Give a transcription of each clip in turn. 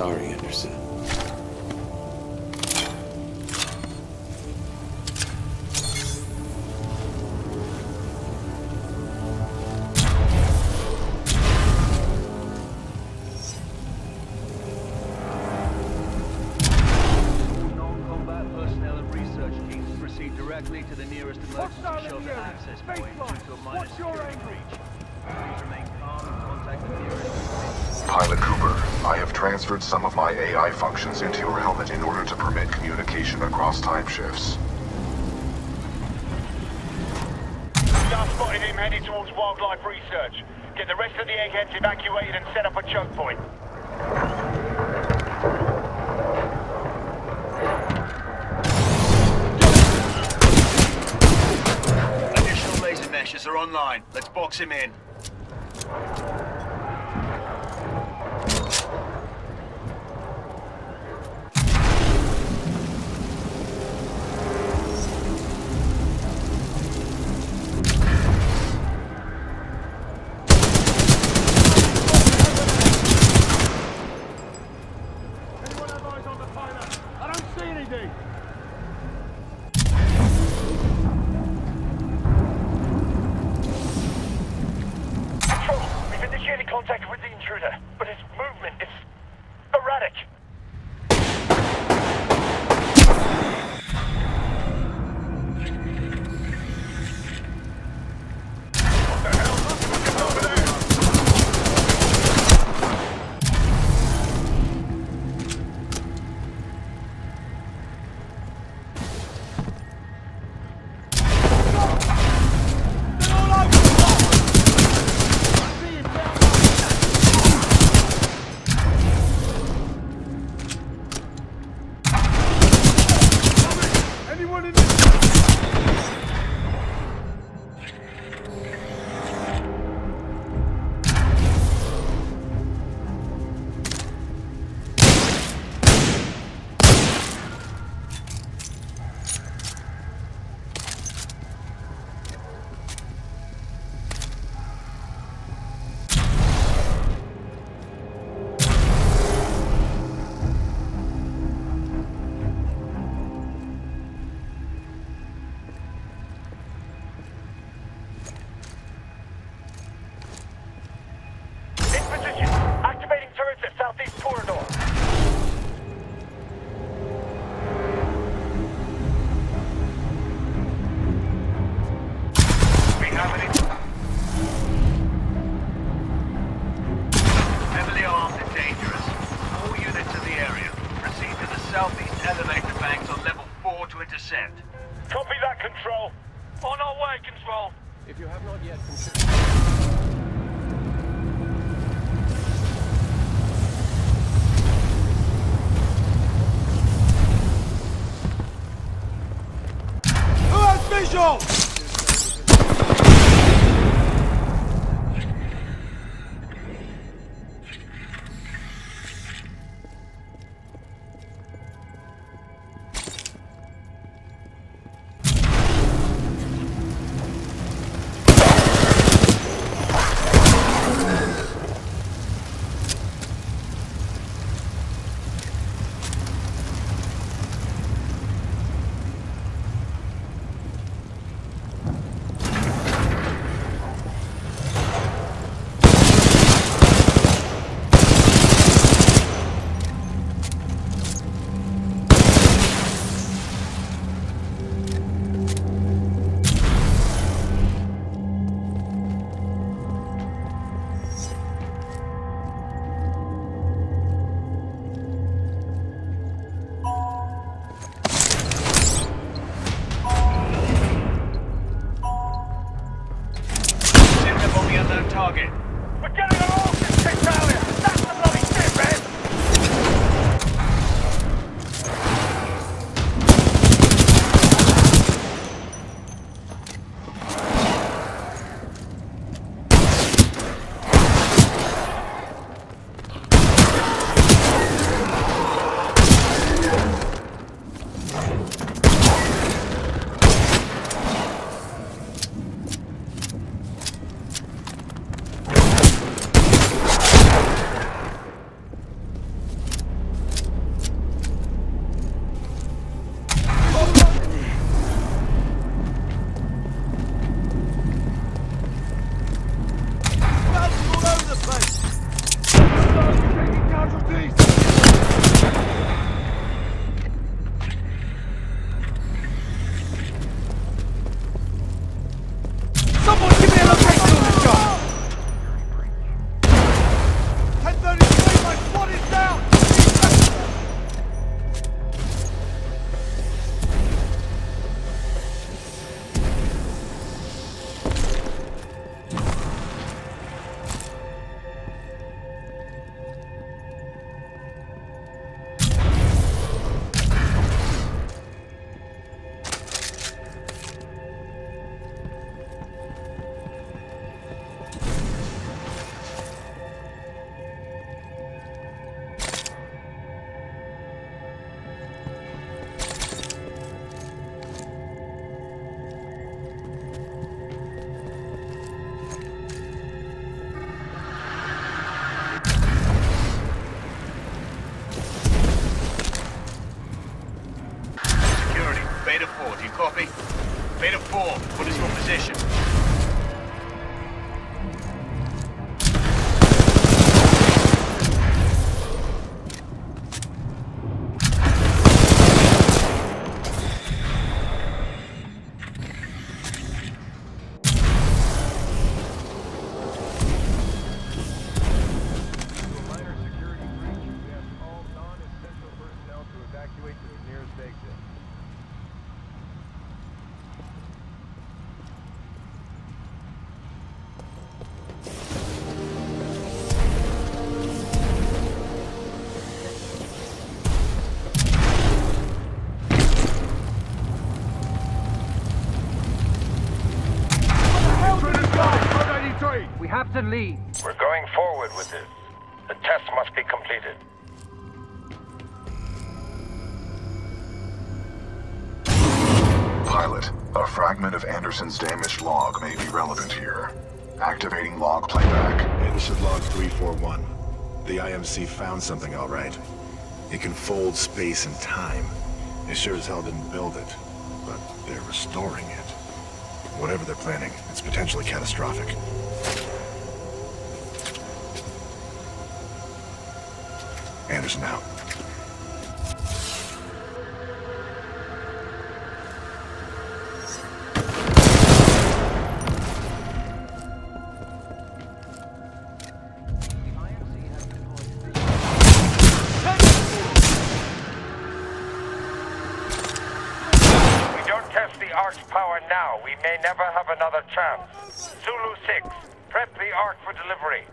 sorry, Anderson. Pilot Cooper, I have transferred some of my AI functions into your helmet in order to permit communication across time shifts. Star spotted him headed towards wildlife research. Get the rest of the eggheads evacuated and set up a choke point. Additional laser meshes are online. Let's box him in. copy. Beta 4, what is your position? Lead. We're going forward with this. The test must be completed. Pilot, a fragment of Anderson's damaged log may be relevant here. Activating log playback. Initial log 341. The IMC found something, all right. It can fold space and time. They sure as hell didn't build it, but they're restoring it. Whatever they're planning, it's potentially catastrophic. Anderson out. We don't test the Ark's power now. We may never have another chance. Zulu 6, prep the Ark for delivery.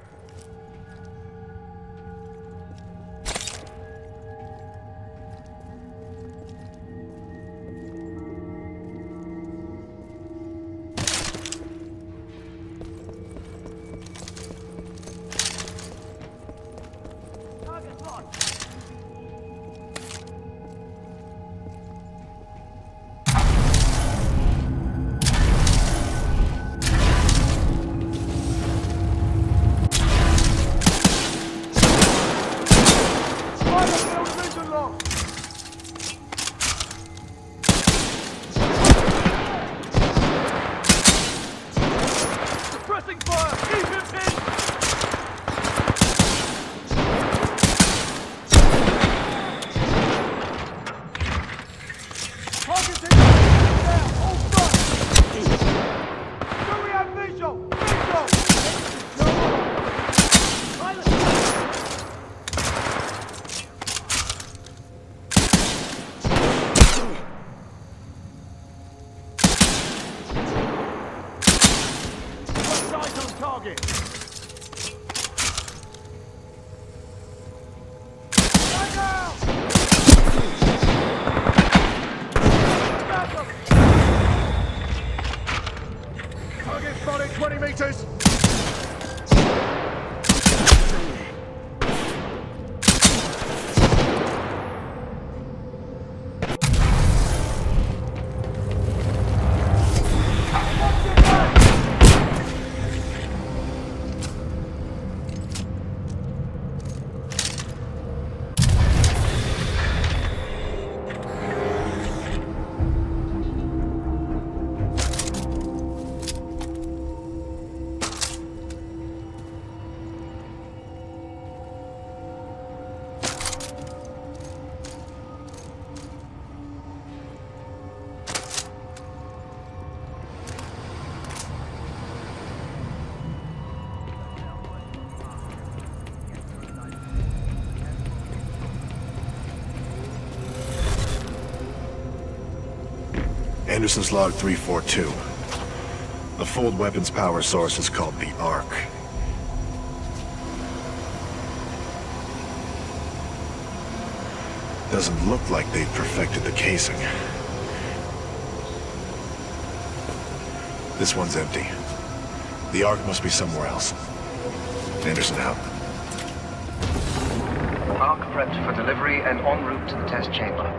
Anderson's log 342. The fold weapons power source is called the Ark. Doesn't look like they've perfected the casing. This one's empty. The Ark must be somewhere else. Anderson out. Ark prepped for delivery and en route to the test chamber.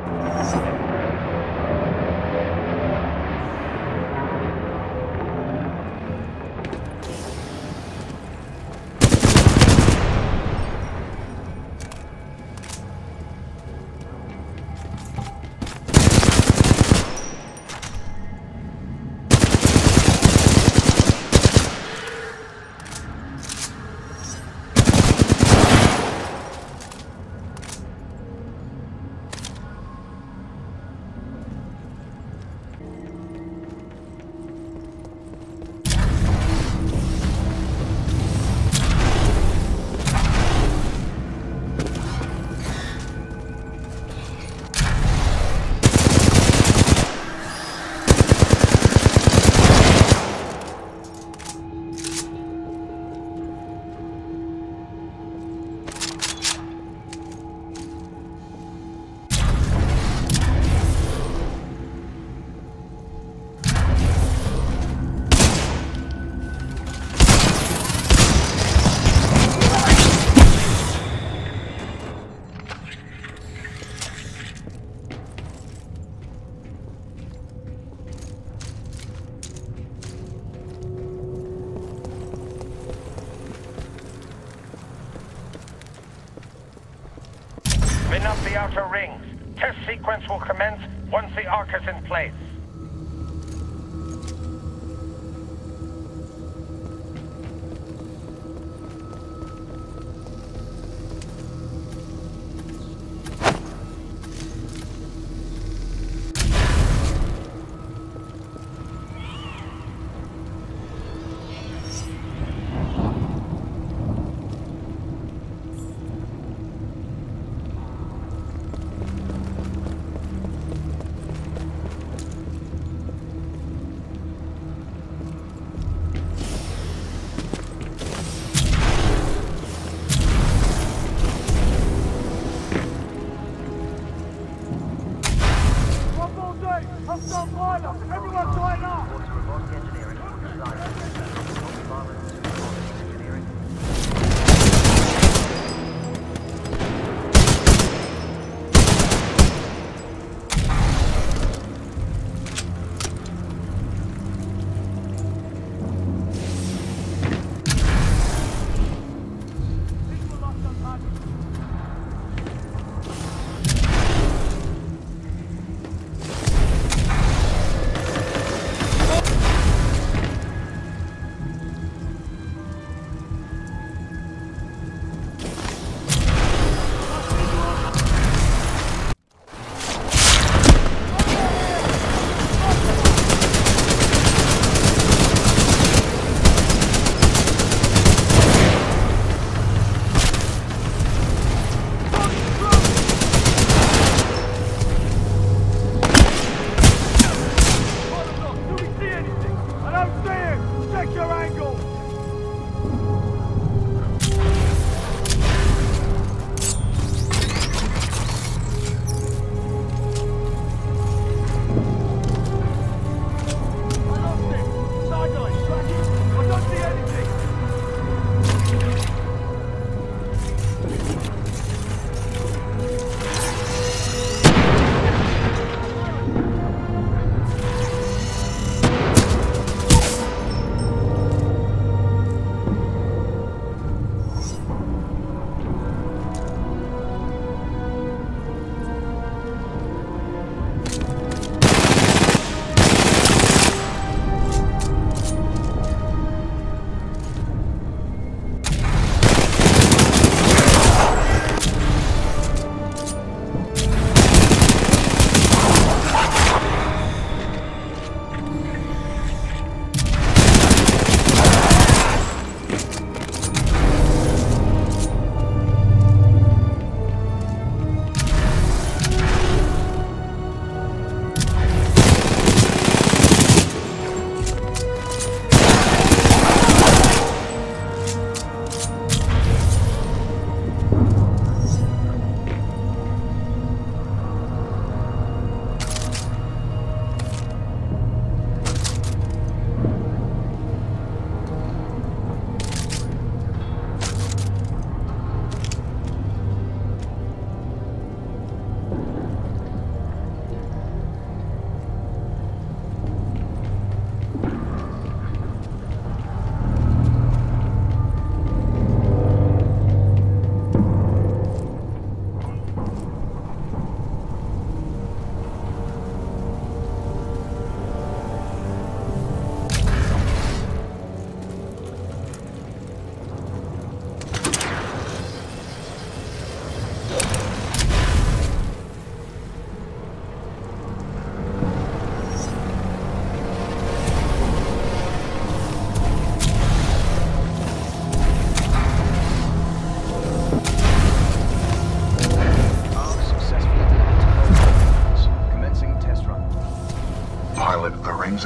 the outer rings. Test sequence will commence once the Ark is in place.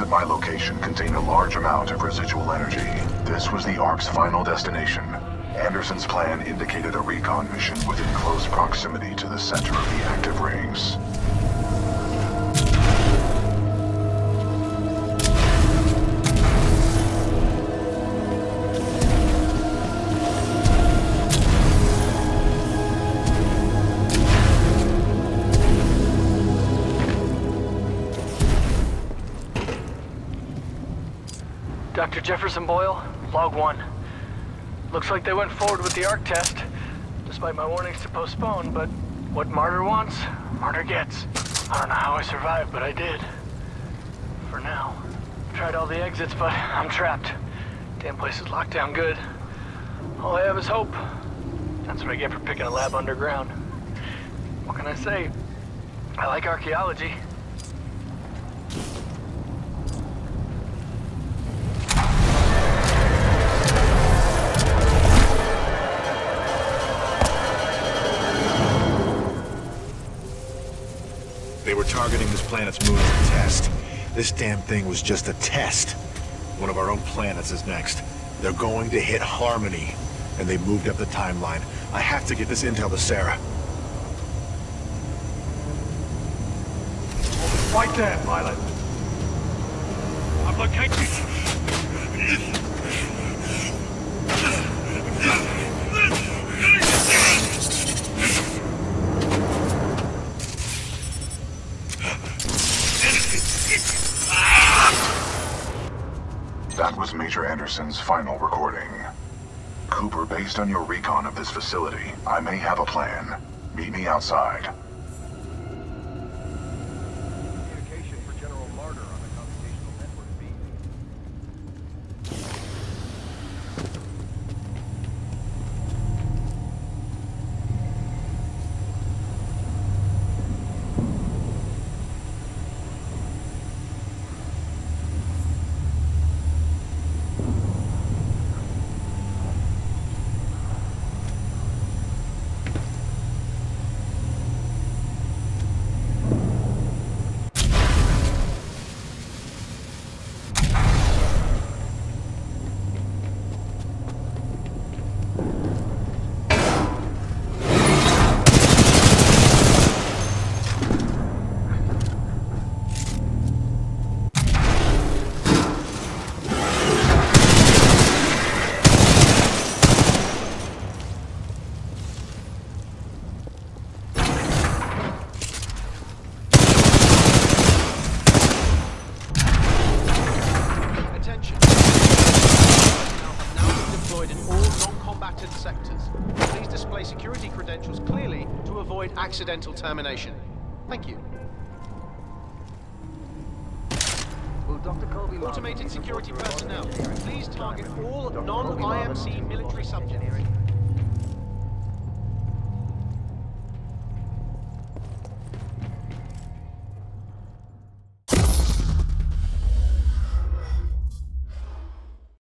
At my location contained a large amount of residual energy. This was the Ark's final destination. Anderson's plan indicated a recon mission within close proximity to the center of the active rings. Dr. Jefferson Boyle, log 1. Looks like they went forward with the Ark test, despite my warnings to postpone, but What Martyr wants, Martyr gets. I don't know how I survived, but I did. For now. Tried all the exits, but I'm trapped. Damn place is locked down good. All I have is hope. That's what I get for picking a lab underground. What can I say? I like archaeology. They were targeting this planet's moon as a test. This damn thing was just a test. One of our own planets is next. They're going to hit Harmony. And they moved up the timeline. I have to get this intel to Sarah. Right there, Pilot. I've located you. That was Major Anderson's final recording. Cooper, based on your recon of this facility, I may have a plan. Meet me outside. Communication for General Martyr on the computational network beam. Accidental termination. Thank you. Automated security personnel, please target all non-IMC military subjects.